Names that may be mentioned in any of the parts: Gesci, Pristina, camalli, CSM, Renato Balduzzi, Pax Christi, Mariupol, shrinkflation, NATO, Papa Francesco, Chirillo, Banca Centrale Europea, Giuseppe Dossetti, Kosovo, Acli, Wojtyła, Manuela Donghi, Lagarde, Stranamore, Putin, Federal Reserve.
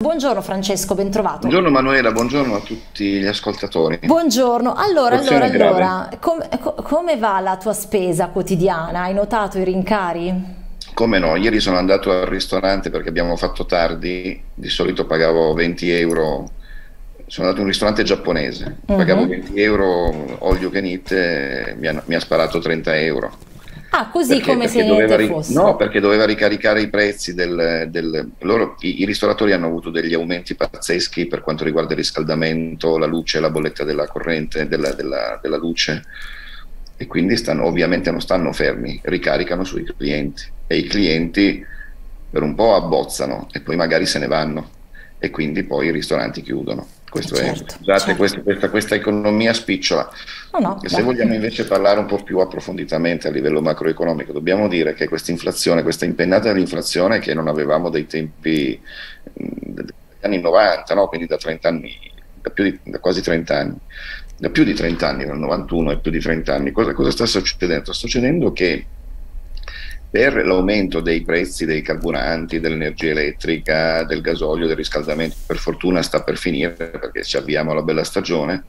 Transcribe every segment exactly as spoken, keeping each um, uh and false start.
Buongiorno Francesco, bentrovato. Buongiorno Manuela, buongiorno a tutti gli ascoltatori. Buongiorno, allora, allora, allora com come va la tua spesa quotidiana? Hai notato i rincari? Come no, ieri sono andato al ristorante perché abbiamo fatto tardi, di solito pagavo venti euro, sono andato in un ristorante giapponese, uh-huh. pagavo venti euro, all you can eat, e mi, ha, mi ha sparato trenta euro. Ah, così perché, come perché se niente fosse. No, perché doveva ricaricare i prezzi del, del, loro, i, i ristoratori hanno avuto degli aumenti pazzeschi per quanto riguarda il riscaldamento, la luce, la bolletta della corrente, della, della, della luce, e quindi stanno, ovviamente non stanno fermi, ricaricano sui clienti, e i clienti per un po' abbozzano e poi magari se ne vanno, e quindi poi i ristoranti chiudono. Questo certo, è, scusate, certo. questa, questa, questa economia spicciola. No, no, se beh. vogliamo invece parlare un po' più approfonditamente a livello macroeconomico, dobbiamo dire che questa inflazione, questa impennata dell'inflazione che non avevamo dai tempi degli anni novanta, no? Quindi da trenta anni, da, più di, da quasi trenta anni, da più di trenta anni, dal novantuno e più di trenta anni, cosa, cosa sta succedendo? Sta succedendo che per l'aumento dei prezzi dei carburanti, dell'energia elettrica, del gasolio, del riscaldamento, per fortuna sta per finire perché ci avviamo alla bella stagione,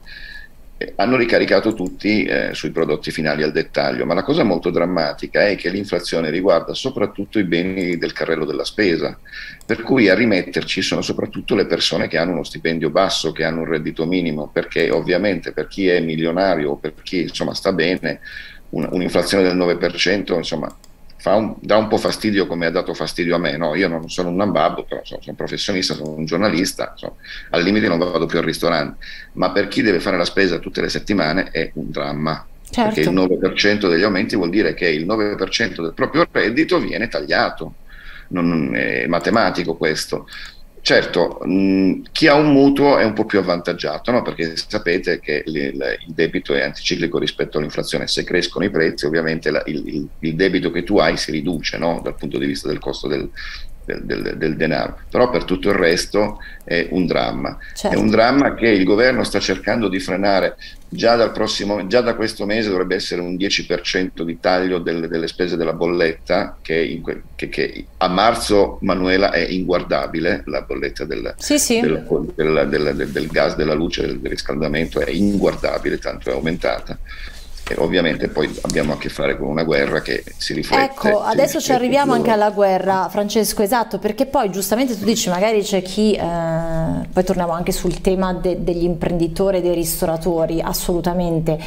eh, hanno ricaricato tutti eh, sui prodotti finali al dettaglio, ma la cosa molto drammatica è che l'inflazione riguarda soprattutto i beni del carrello della spesa, per cui a rimetterci sono soprattutto le persone che hanno uno stipendio basso, che hanno un reddito minimo, perché ovviamente per chi è milionario o per chi insomma sta bene, un'inflazione del nove per cento insomma Fa un, dà un po' fastidio, come ha dato fastidio a me, no? Io non sono un nambabbo, però sono, sono un professionista, sono un giornalista, sono, al limite non vado più al ristorante, ma per chi deve fare la spesa tutte le settimane è un dramma, certo. Perché il nove per cento degli aumenti vuol dire che il nove per cento del proprio reddito viene tagliato, non è matematico questo. Certo, mh, chi ha un mutuo è un po' più avvantaggiato, no? Perché sapete che il, il, il debito è anticiclico rispetto all'inflazione, se crescono i prezzi ovviamente la, il, il debito che tu hai si riduce, no? Dal punto di vista del costo del, del, del, del denaro, però per tutto il resto è un dramma, certo. È un dramma che il governo sta cercando di frenare, già, dal prossimo, già da questo mese dovrebbe essere un dieci per cento di taglio del, delle spese della bolletta, che, in, che, che a marzo, Manuela, è inguardabile, la bolletta del, sì, sì. del, del, del, del, del gas, della luce, del, del riscaldamento è inguardabile, tanto è aumentata. E ovviamente poi abbiamo a che fare con una guerra che si riflette. Ecco, adesso ci arriviamo anche alla guerra, Francesco, esatto, perché poi giustamente tu dici magari c'è chi, eh, poi torniamo anche sul tema de degli imprenditori e dei ristoratori, assolutamente,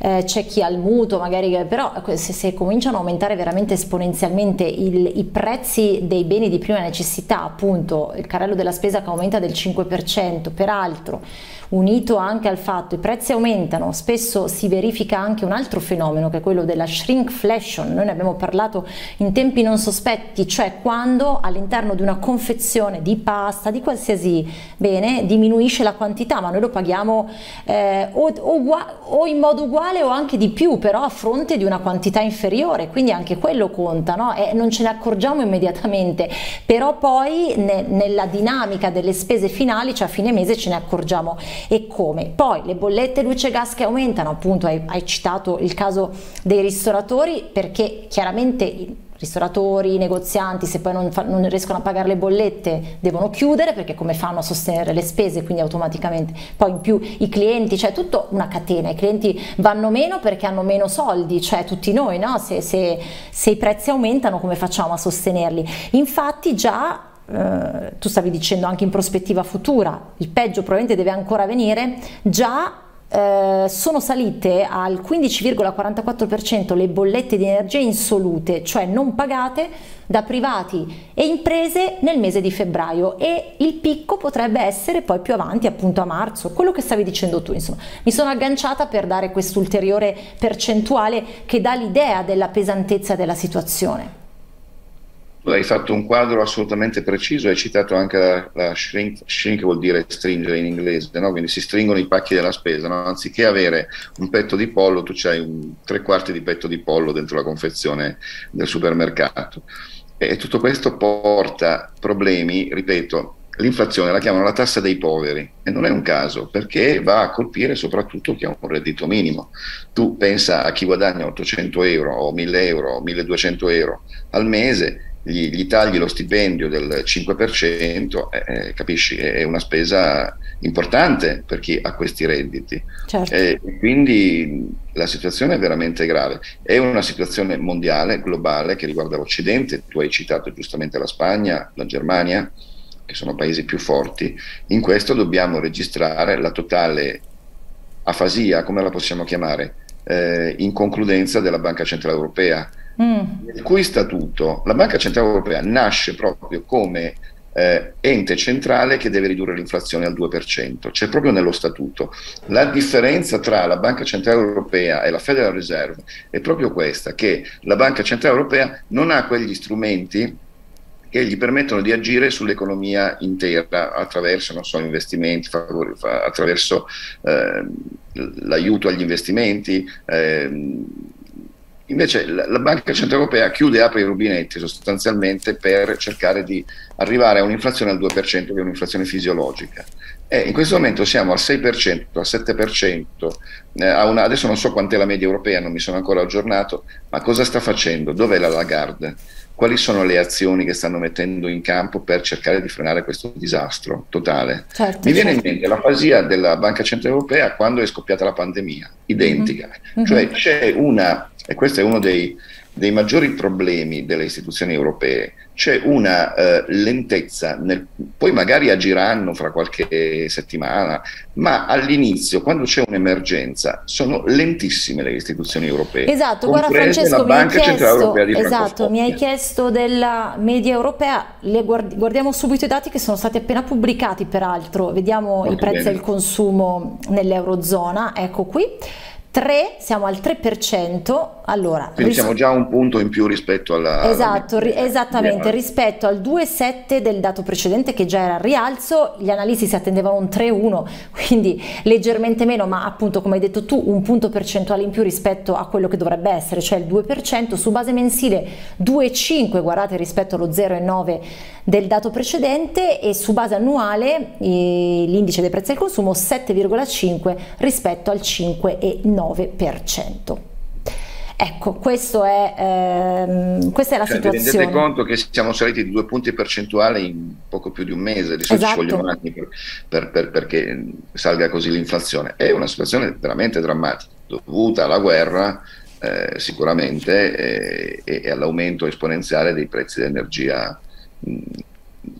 eh, c'è chi ha il mutuo magari, però se, se cominciano a aumentare veramente esponenzialmente il, i prezzi dei beni di prima necessità, appunto il carrello della spesa che aumenta del cinque per cento, peraltro unito anche al fatto che i prezzi aumentano, spesso si verifica anche un altro fenomeno che è quello della shrinkflation, noi ne abbiamo parlato in tempi non sospetti, cioè quando all'interno di una confezione di pasta, di qualsiasi bene, diminuisce la quantità, ma noi lo paghiamo eh, o, o, o in modo uguale o anche di più, però a fronte di una quantità inferiore, quindi anche quello conta, no? E non ce ne accorgiamo immediatamente, però poi ne, nella dinamica delle spese finali, cioè a fine mese ce ne accorgiamo. E come? Poi le bollette luce e gas che aumentano, appunto hai, hai citato il caso dei ristoratori, perché chiaramente i ristoratori, i negozianti, se poi non, fa, non riescono a pagare le bollette devono chiudere, perché come fanno a sostenere le spese, quindi automaticamente poi in più i clienti, cioè tutta una catena, i clienti vanno meno perché hanno meno soldi, cioè tutti noi, no? se, se, se i prezzi aumentano come facciamo a sostenerli? Infatti già Uh, tu stavi dicendo anche in prospettiva futura, il peggio probabilmente deve ancora venire, già uh, sono salite al quindici virgola quarantaquattro per cento le bollette di energia insolute, cioè non pagate da privati e imprese nel mese di febbraio, e il picco potrebbe essere poi più avanti, appunto a marzo, quello che stavi dicendo tu, insomma mi sono agganciata per dare quest'ulteriore percentuale che dà l'idea della pesantezza della situazione. Hai fatto un quadro assolutamente preciso, hai citato anche la, la shrink, shrink vuol dire stringere in inglese, no? Quindi si stringono i pacchi della spesa, no? Anziché avere un petto di pollo, tu c'hai un tre quarti di petto di pollo dentro la confezione del supermercato, e tutto questo porta problemi, ripeto, l'inflazione la chiamano la tassa dei poveri, e non è un caso, perché va a colpire soprattutto chi ha un reddito minimo. Tu pensa a chi guadagna ottocento euro o mille euro o milleduecento euro al mese, gli, gli tagli lo stipendio del cinque per cento, eh, capisci, è una spesa importante per chi ha questi redditi. Certo. Eh, quindi la situazione è veramente grave, è una situazione mondiale, globale, che riguarda l'Occidente. Tu hai citato giustamente la Spagna, la Germania, che sono paesi più forti. In questo dobbiamo registrare la totale afasia, come la possiamo chiamare, eh, inconcludenza della Banca Centrale Europea, mm. nel cui statuto la Banca Centrale Europea nasce proprio come eh, ente centrale che deve ridurre l'inflazione al due per cento, c'è proprio nello statuto. La differenza tra la Banca Centrale Europea e la Federal Reserve è proprio questa, che la Banca Centrale Europea non ha quegli strumenti che gli permettono di agire sull'economia intera attraverso, non so, investimenti, favori, attraverso eh, l'aiuto agli investimenti. Eh, invece la, la Banca Centrale Europea chiude e apre i rubinetti sostanzialmente per cercare di arrivare a un'inflazione al due per cento, che è un'inflazione fisiologica. E in questo momento siamo al sei per cento, al sette per cento, eh, a una, adesso non so quant'è la media europea, non mi sono ancora aggiornato, ma cosa sta facendo? Dov'è la Lagarde? Quali sono le azioni che stanno mettendo in campo per cercare di frenare questo disastro totale? Certo, Mi certo. viene in mente l'afasia della Banca Centrale Europea quando è scoppiata la pandemia, identica. Mm-hmm. Cioè c'è una, e questo è uno dei, dei maggiori problemi delle istituzioni europee, c'è una eh, lentezza, nel, poi magari agiranno fra qualche settimana, ma all'inizio, quando c'è un'emergenza, sono lentissime le istituzioni europee. Esatto, guarda Francesco, la Banca Centrale Europea di Francoscopia. Mi hai chiesto della media europea, le guard guardiamo subito i dati che sono stati appena pubblicati, peraltro, vediamo Molto i prezzi al consumo nell'eurozona, ecco qui. tre, siamo al tre per cento, allora... Quindi siamo già un punto in più rispetto alla... Esatto, alla... Ri esattamente, yeah. rispetto al due virgola sette del dato precedente, che già era al rialzo. Gli analisti si attendevano un tre virgola uno, quindi leggermente meno, ma appunto come hai detto tu, un punto percentuale in più rispetto a quello che dovrebbe essere, cioè il due per cento, su base mensile due virgola cinque, guardate, rispetto allo zero virgola nove del dato precedente, e su base annuale eh, l'indice dei prezzi al consumo sette virgola cinque rispetto al cinque virgola nove. nove per cento. Ecco, questo è, ehm, questa è la cioè, situazione. Vi rendete conto che siamo saliti di due punti percentuali in poco più di un mese? Di solito ci vogliono anni per, per, per, perché salga così l'inflazione. È una situazione veramente drammatica, dovuta alla guerra eh, sicuramente, eh, e all'aumento esponenziale dei prezzi dell'energia,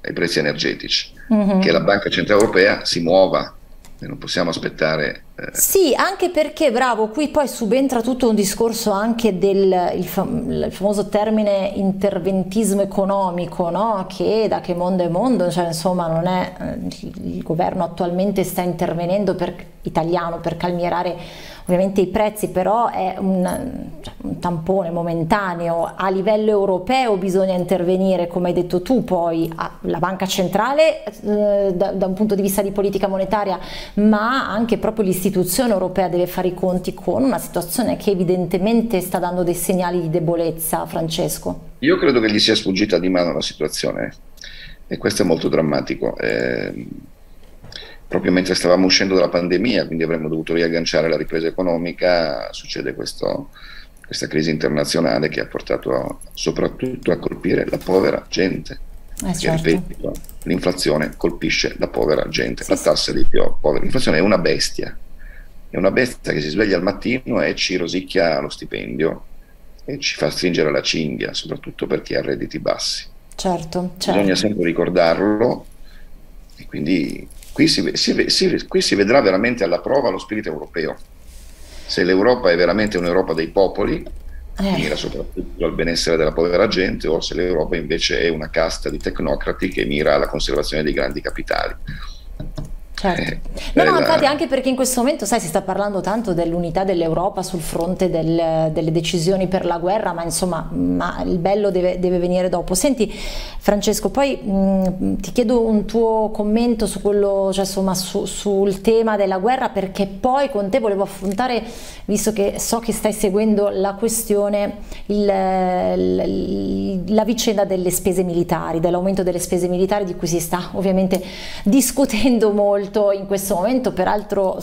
ai prezzi energetici. Mm-hmm. Che la Banca Centrale Europea si muova. Non possiamo aspettare. Eh. Sì, anche perché, bravo, qui poi subentra tutto un discorso anche del il fam il famoso termine interventismo economico, no? Che da che mondo è mondo, cioè insomma non è, il governo attualmente sta intervenendo per, italiano, per calmierare ovviamente i prezzi, però è un, cioè, un tampone momentaneo. A livello europeo bisogna intervenire, come hai detto tu, poi a, la banca centrale eh, da, da un punto di vista di politica monetaria, ma anche proprio l'istituzione europea deve fare i conti con una situazione che evidentemente sta dando dei segnali di debolezza, Francesco. Io credo che gli sia sfuggita di mano la situazione, e questo è molto drammatico. Eh... Proprio mentre stavamo uscendo dalla pandemia, quindi avremmo dovuto riagganciare la ripresa economica, succede questo, questa crisi internazionale che ha portato a, soprattutto a colpire la povera gente. Eh certo. Ripeto, l'inflazione colpisce la povera gente, sì, la tassa dei più poveri. L'inflazione è una bestia, è una bestia che si sveglia al mattino e ci rosicchia lo stipendio e ci fa stringere la cinghia, soprattutto per chi ha redditi bassi. Certo, certo. Bisogna sempre ricordarlo, e quindi... Qui si, si, si, qui si vedrà veramente alla prova lo spirito europeo, se l'Europa è veramente un'Europa dei popoli, eh. mira soprattutto al benessere della povera gente, o se l'Europa invece è una casta di tecnocrati che mira alla conservazione dei grandi capitali. Certo. No, eh, no, infatti, anche perché in questo momento, sai, si sta parlando tanto dell'unità dell'Europa sul fronte del, delle decisioni per la guerra, ma insomma, ma il bello deve, deve venire dopo. Senti Francesco, poi mh, ti chiedo un tuo commento su quello, cioè, insomma, su, sul tema della guerra, perché poi con te volevo affrontare, visto che so che stai seguendo la questione, il, il, la vicenda delle spese militari, dell'aumento delle spese militari, di cui si sta ovviamente discutendo molto in questo momento. Peraltro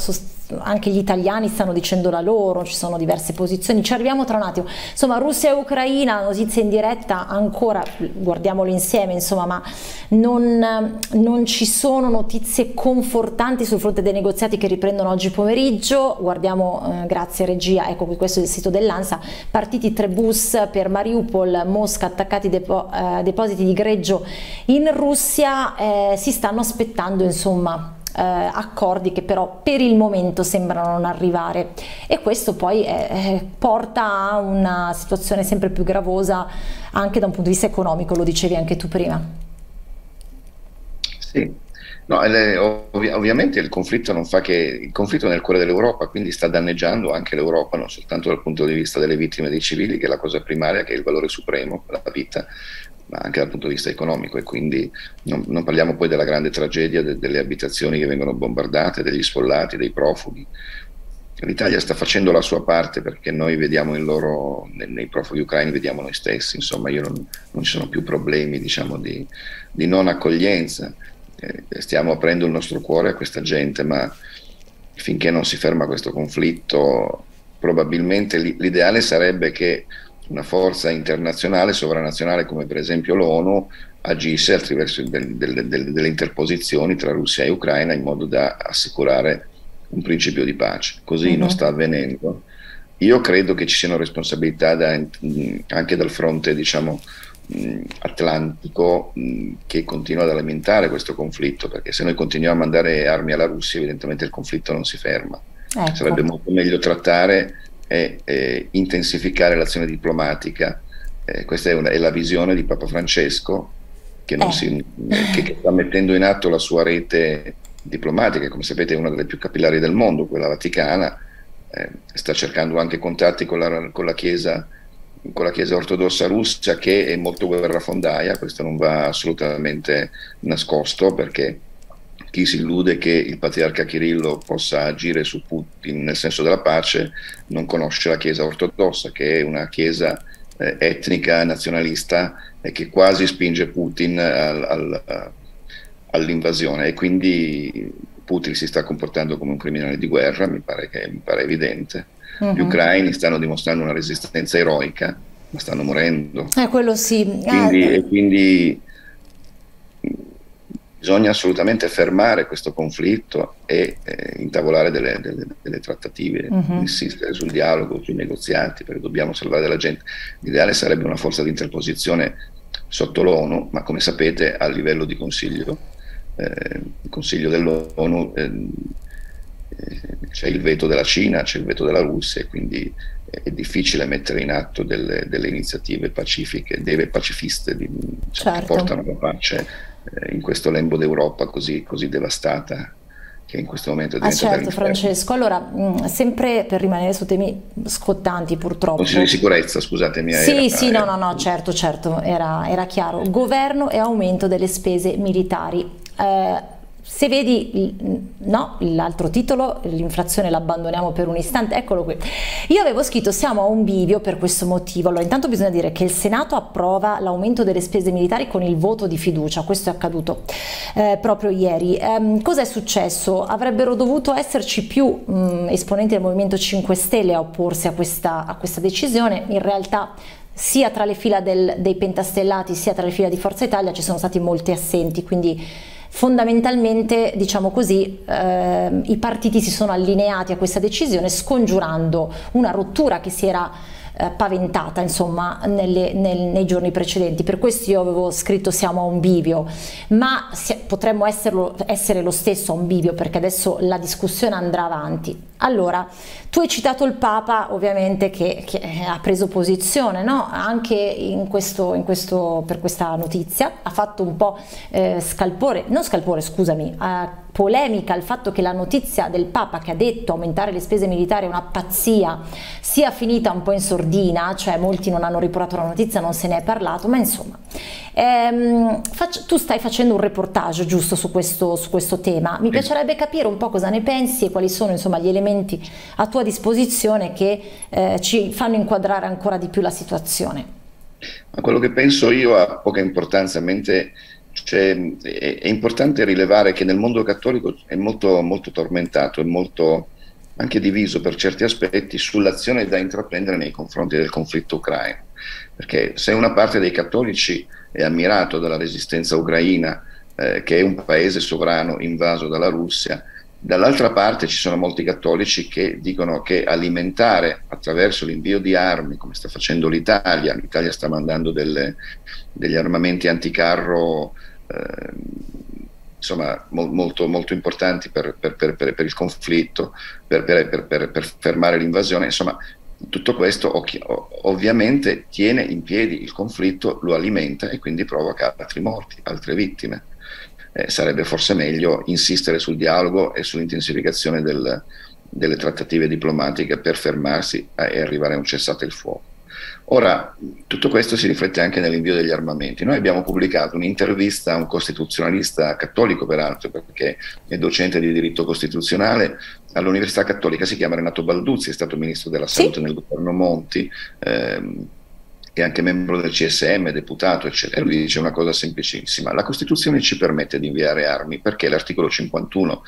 anche gli italiani stanno dicendo la loro, ci sono diverse posizioni, ci arriviamo tra un attimo. Insomma, Russia e Ucraina, notizia in diretta ancora, guardiamolo insieme, insomma, ma non, non ci sono notizie confortanti sul fronte dei negoziati che riprendono oggi pomeriggio. Guardiamo, eh, grazie regia, ecco qui, questo è il sito dell'ANSA, partiti tre bus per Mariupol, Mosca, attaccati depo eh, depositi di greggio in Russia, eh, si stanno aspettando insomma Eh, accordi che però per il momento sembrano non arrivare, e questo poi eh, porta a una situazione sempre più gravosa anche da un punto di vista economico, lo dicevi anche tu prima. Sì, no, le, ovvi, ovviamente il conflitto non fa che, il conflitto è nel cuore dell'Europa, quindi sta danneggiando anche l'Europa, non soltanto dal punto di vista delle vittime dei civili, che è la cosa primaria, che è il valore supremo, la vita, ma anche dal punto di vista economico. E quindi non, non parliamo poi della grande tragedia de, delle abitazioni che vengono bombardate, degli sfollati, dei profughi. L'Italia sta facendo la sua parte, perché noi vediamo in loro, nei, nei profughi ucraini vediamo noi stessi, insomma, io non, non ci sono più problemi, diciamo, di, di non accoglienza, eh, stiamo aprendo il nostro cuore a questa gente, ma finché non si ferma questo conflitto, probabilmente l'ideale sarebbe che una forza internazionale, sovranazionale, come per esempio l'ONU, agisse attraverso del, del, del, delle interposizioni tra Russia e Ucraina, in modo da assicurare un principio di pace. Così mm-hmm. non sta avvenendo. Io credo che ci siano responsabilità da, anche dal fronte, diciamo, atlantico, che continua ad alimentare questo conflitto, perché se noi continuiamo a mandare armi alla Russia, evidentemente il conflitto non si ferma. Ecco. Sarebbe molto meglio trattare E, e intensificare l'azione diplomatica. Eh, questa è, una, è la visione di Papa Francesco, che, non eh. si, che, che sta mettendo in atto la sua rete diplomatica, come sapete è una delle più capillari del mondo, quella vaticana. Eh, sta cercando anche contatti con la, con la Chiesa, con la Chiesa ortodossa russa, che è molto guerrafondaia, questo non va assolutamente nascosto, perché chi si illude che il patriarca Chirillo possa agire su Putin nel senso della pace non conosce la Chiesa ortodossa, che è una Chiesa eh, etnica, nazionalista, eh, che quasi spinge Putin al, al, all'invasione, e quindi Putin si sta comportando come un criminale di guerra, mi pare, che, mi pare evidente. Uh-huh. Gli ucraini stanno dimostrando una resistenza eroica, ma stanno morendo. Eh, quello sì. Quindi, eh. e quindi bisogna assolutamente fermare questo conflitto e eh, intavolare delle, delle, delle trattative, uh-huh. insistere sul dialogo, sui negoziati, perché dobbiamo salvare della gente. L'ideale sarebbe una forza di interposizione sotto l'ONU, ma come sapete a livello di Consiglio, eh, Consiglio dell'ONU eh, eh, c'è il veto della Cina, c'è il veto della Russia, e quindi è difficile mettere in atto delle, delle iniziative pacifiche, delle pacifiste di, diciamo, certo. che portano alla pace in questo lembo d'Europa così, così devastata che in questo momento è diventata. Ah, certo, Francesco. Allora, mh, sempre per rimanere su temi scottanti, purtroppo. Consiglio di sicurezza, scusatemi. Sì, era, sì, era, no, no, no, certo, certo, era, era chiaro. Governo e aumento delle spese militari. Eh, Se vedi, no, l'altro titolo, l'inflazione l'abbandoniamo per un istante, eccolo qui. Io avevo scritto siamo a un bivio per questo motivo. Allora, intanto bisogna dire che il Senato approva l'aumento delle spese militari con il voto di fiducia, questo è accaduto eh, proprio ieri. Eh, Cos'è successo? Avrebbero dovuto esserci più mh, esponenti del Movimento cinque Stelle a opporsi a questa, a questa decisione, in realtà sia tra le fila del, dei pentastellati sia tra le fila di Forza Italia ci sono stati molti assenti, quindi fondamentalmente, diciamo così, eh, i partiti si sono allineati a questa decisione, scongiurando una rottura che si era eh, paventata, insomma, nelle, nel, nei giorni precedenti. Per questo io avevo scritto siamo a un bivio, ma si, potremmo esserlo, essere lo stesso a un bivio, perché adesso la discussione andrà avanti. Allora, tu hai citato il Papa, ovviamente, che, che ha preso posizione, no? Anche in questo, in questo, per questa notizia, ha fatto un po' eh, scalpore, non scalpore, scusami, ha polemica al fatto che la notizia del Papa che ha detto aumentare le spese militari è una pazzia sia finita un po' in sordina, cioè molti non hanno riportato la notizia, non se ne è parlato, ma insomma ehm, faccio, tu stai facendo un reportage giusto su questo, su questo tema, mi piacerebbe capire un po' cosa ne pensi e quali sono insomma gli elementi a tua disposizione che eh, ci fanno inquadrare ancora di più la situazione. Ma quello che penso io ha poca importanza, mentre cioè, è, è importante rilevare che nel mondo cattolico è molto, molto tormentato e molto anche diviso per certi aspetti sull'azione da intraprendere nei confronti del conflitto ucraino, perché se una parte dei cattolici è ammirato dalla resistenza ucraina, eh, che è un paese sovrano invaso dalla Russia, dall'altra parte ci sono molti cattolici che dicono che alimentare attraverso l'invio di armi, come sta facendo l'Italia, l'Italia sta mandando delle, degli armamenti anticarro eh, insomma, mo, molto, molto importanti per, per, per, per, per il conflitto, per, per, per, per, per fermare l'invasione, insomma tutto questo ovviamente tiene in piedi il conflitto, lo alimenta e quindi provoca altri morti, altre vittime. Eh, sarebbe forse meglio insistere sul dialogo e sull'intensificazione del, delle trattative diplomatiche per fermarsi a, e arrivare a un cessate il fuoco. Ora, tutto questo si riflette anche nell'invio degli armamenti. Noi abbiamo pubblicato un'intervista a un costituzionalista cattolico, peraltro, perché è docente di diritto costituzionale all'Università Cattolica, si chiama Renato Balduzzi, è stato ministro della salute sì. nel governo Monti, ehm, è anche membro del C S M, deputato, eccetera. Lui dice una cosa semplicissima: la Costituzione ci permette di inviare armi perché l'articolo cinquantuno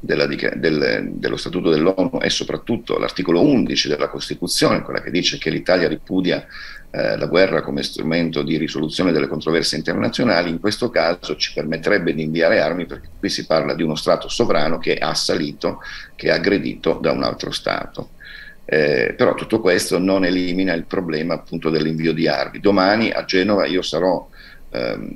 della, del, dello Statuto dell'ONU e soprattutto l'articolo undici della Costituzione, quella che dice che l'Italia ripudia eh, la guerra come strumento di risoluzione delle controversie internazionali, in questo caso ci permetterebbe di inviare armi perché qui si parla di uno Stato sovrano che è assalito, che è aggredito da un altro Stato. Eh, però tutto questo non elimina il problema appunto dell'invio di armi. Domani a Genova io sarò ehm,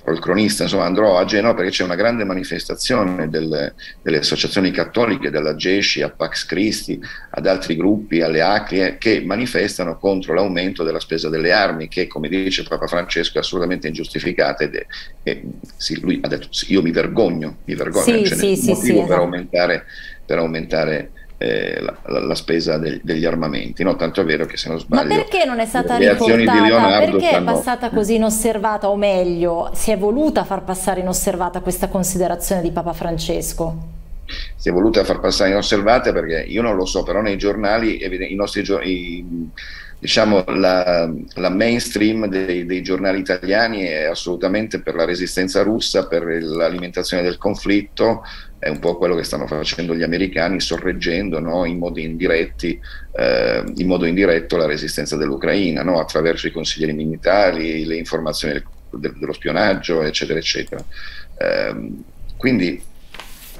farò il cronista, insomma andrò a Genova perché c'è una grande manifestazione del, delle associazioni cattoliche, dalla Gesci a Pax Christi, ad altri gruppi, alle Acli, che manifestano contro l'aumento della spesa delle armi che, come dice Papa Francesco, è assolutamente ingiustificata ed è, è, sì, lui ha detto sì, io mi vergogno, mi vergogno sì, cioè, sì, sì, motivo sì, per, esatto. aumentare, per aumentare Eh, la, la, la spesa del, degli armamenti, no? Tanto è vero che se non sbaglio, ma perché non è stata riportata? Perché è passata così inosservata, o meglio si è voluta far passare inosservata questa considerazione di Papa Francesco? Si è voluta far passare inosservata perché io non lo so, però nei giornali i nostri i, diciamo la, la mainstream dei, dei giornali italiani è assolutamente per la resistenza russa, per l'alimentazione del conflitto. È un po' quello che stanno facendo gli americani, sorreggendo, no, in, modi indiretti, eh, in modo indiretto la resistenza dell'Ucraina, no, attraverso i consiglieri militari, le informazioni del, del, dello spionaggio, eccetera, eccetera. Eh, quindi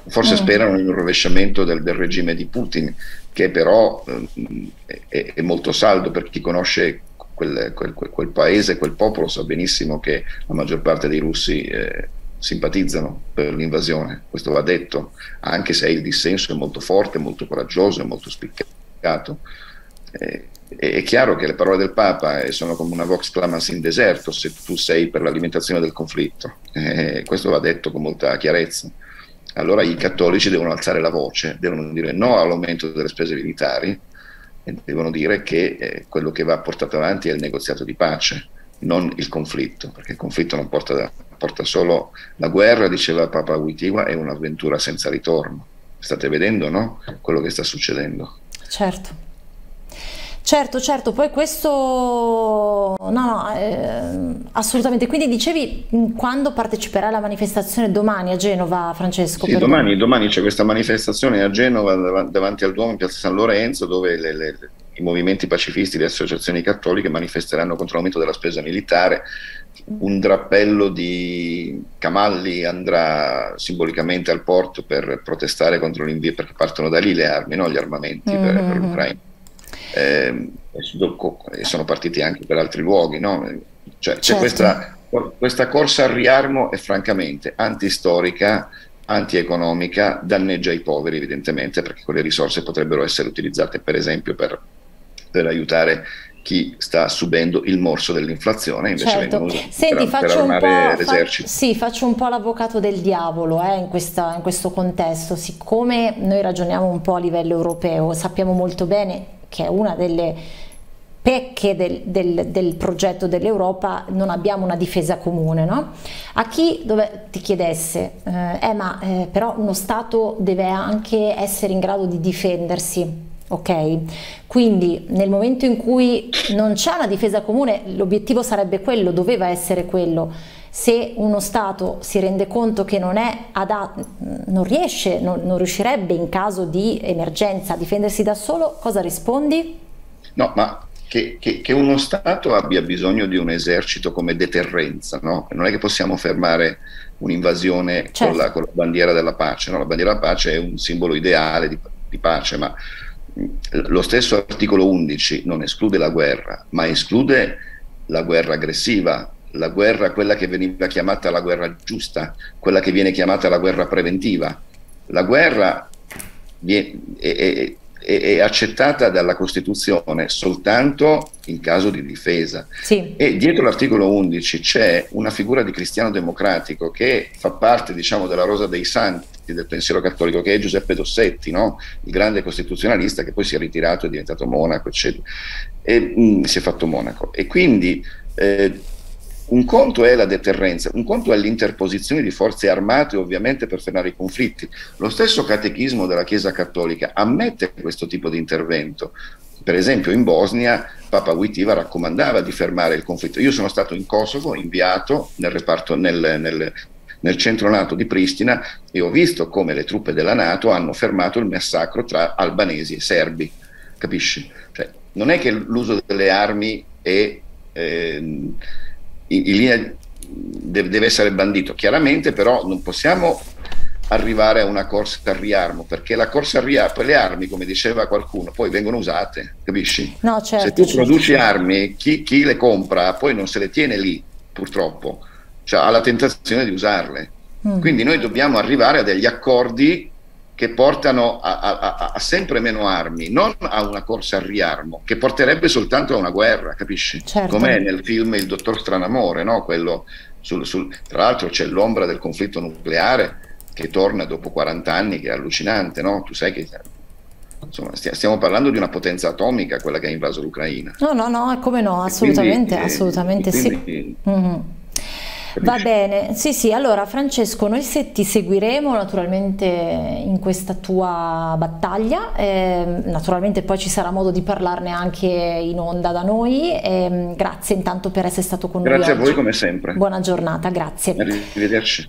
forse eh. sperano in un rovesciamento del, del regime di Putin, che però eh, è, è molto saldo per chi conosce quel, quel, quel, quel paese, quel popolo, sa benissimo che la maggior parte dei russi... Eh, simpatizzano per l'invasione, questo va detto, anche se il dissenso è molto forte, molto coraggioso e molto spiccato. Eh, è chiaro che le parole del Papa sono come una vox clamans in deserto se tu sei per l'alimentazione del conflitto, eh, questo va detto con molta chiarezza. Allora i cattolici devono alzare la voce, devono dire no all'aumento delle spese militari e devono dire che eh, quello che va portato avanti è il negoziato di pace, non il conflitto, perché il conflitto non porta da porta solo la guerra, diceva Papa Wojtyła, è un'avventura senza ritorno. State vedendo, no? Quello che sta succedendo. Certo. Certo, certo, poi questo no, no, eh, assolutamente. Quindi dicevi, quando parteciperà alla manifestazione domani a Genova, Francesco? Sì, domani, domani c'è questa manifestazione a Genova davanti al Duomo in Piazza San Lorenzo, dove le, le, i movimenti pacifisti, le associazioni cattoliche manifesteranno contro l'aumento della spesa militare. Un drappello di camalli andrà simbolicamente al porto per protestare contro l'invio, perché partono da lì le armi, no? Gli armamenti mm-hmm. per, per l'Ucraina. Eh, e sono partiti anche per altri luoghi, no? Cioè, c'è certo. questa, questa corsa al riarmo è francamente antistorica, antieconomica, danneggia i poveri evidentemente, perché quelle risorse potrebbero essere utilizzate per esempio per, per aiutare chi sta subendo il morso dell'inflazione, invece certo. vengono usati Senti, per, faccio per armare un po', l'esercito. Fa, sì, faccio un po' l'avvocato del diavolo eh, in, questa, in questo contesto, siccome noi ragioniamo un po' a livello europeo, sappiamo molto bene che è una delle pecche del, del, del progetto dell'Europa, non abbiamo una difesa comune, no? A chi dove, ti chiedesse, eh, eh, ma eh, però uno Stato deve anche essere in grado di difendersi. Ok, quindi nel momento in cui non c'è una difesa comune, l'obiettivo sarebbe quello, doveva essere quello. Se uno Stato si rende conto che non è adatto, non riesce, non, non riuscirebbe in caso di emergenza a difendersi da solo, cosa rispondi? No, ma che, che, che uno Stato abbia bisogno di un esercito come deterrenza, no? Non è che possiamo fermare un'invasione certo. con, la, con la bandiera della pace, no? La bandiera della pace è un simbolo ideale di, di pace, ma lo stesso articolo undici non esclude la guerra, ma esclude la guerra aggressiva, la guerra, quella che veniva chiamata la guerra giusta, quella che viene chiamata la guerra preventiva. La guerra è, è, è, è accettata dalla Costituzione soltanto in caso di difesa. Sì. E dietro l'articolo undici c'è una figura di cristiano democratico che fa parte, diciamo, della rosa dei santi del pensiero cattolico, che è Giuseppe Dossetti, no? Il grande costituzionalista che poi si è ritirato, è diventato monaco, eccetera, e mh, si è fatto monaco. E quindi eh, un conto è la deterrenza, un conto è l'interposizione di forze armate ovviamente per frenare i conflitti. Lo stesso catechismo della Chiesa Cattolica ammette questo tipo di intervento. Per esempio in Bosnia Papa Wojtyła raccomandava di fermare il conflitto. Io sono stato in Kosovo, inviato nel reparto, nel, nel nel centro NATO di Pristina, e ho visto come le truppe della NATO hanno fermato il massacro tra albanesi e serbi, capisci? Cioè, non è che l'uso delle armi è, eh, in, in linea de- deve essere bandito, chiaramente, però non possiamo arrivare a una corsa al riarmo, perché la corsa al riarmo, le armi, come diceva qualcuno, poi vengono usate, capisci? No, certo, se tu certo. produci armi, chi, chi le compra poi non se le tiene lì, purtroppo. Cioè, ha la tentazione di usarle. Mm. Quindi noi dobbiamo arrivare a degli accordi che portano a, a, a sempre meno armi, non a una corsa al riarmo, che porterebbe soltanto a una guerra, capisci? Certo. Com'è nel film Il dottor Stranamore, no? Quello sul, sul, tra l'altro c'è l'ombra del conflitto nucleare che torna dopo quaranta anni, che è allucinante, no? Tu sai che... Insomma, stiamo parlando di una potenza atomica, quella che ha invaso l'Ucraina. No, no, no, come no, assolutamente, quindi, assolutamente quindi, sì. Mm-hmm. Va bene, sì sì, allora Francesco, noi se ti seguiremo naturalmente in questa tua battaglia, eh, naturalmente poi ci sarà modo di parlarne anche in onda da noi, eh, grazie intanto per essere stato con grazie noi. Grazie a voi come sempre. Buona giornata, grazie. Arrivederci.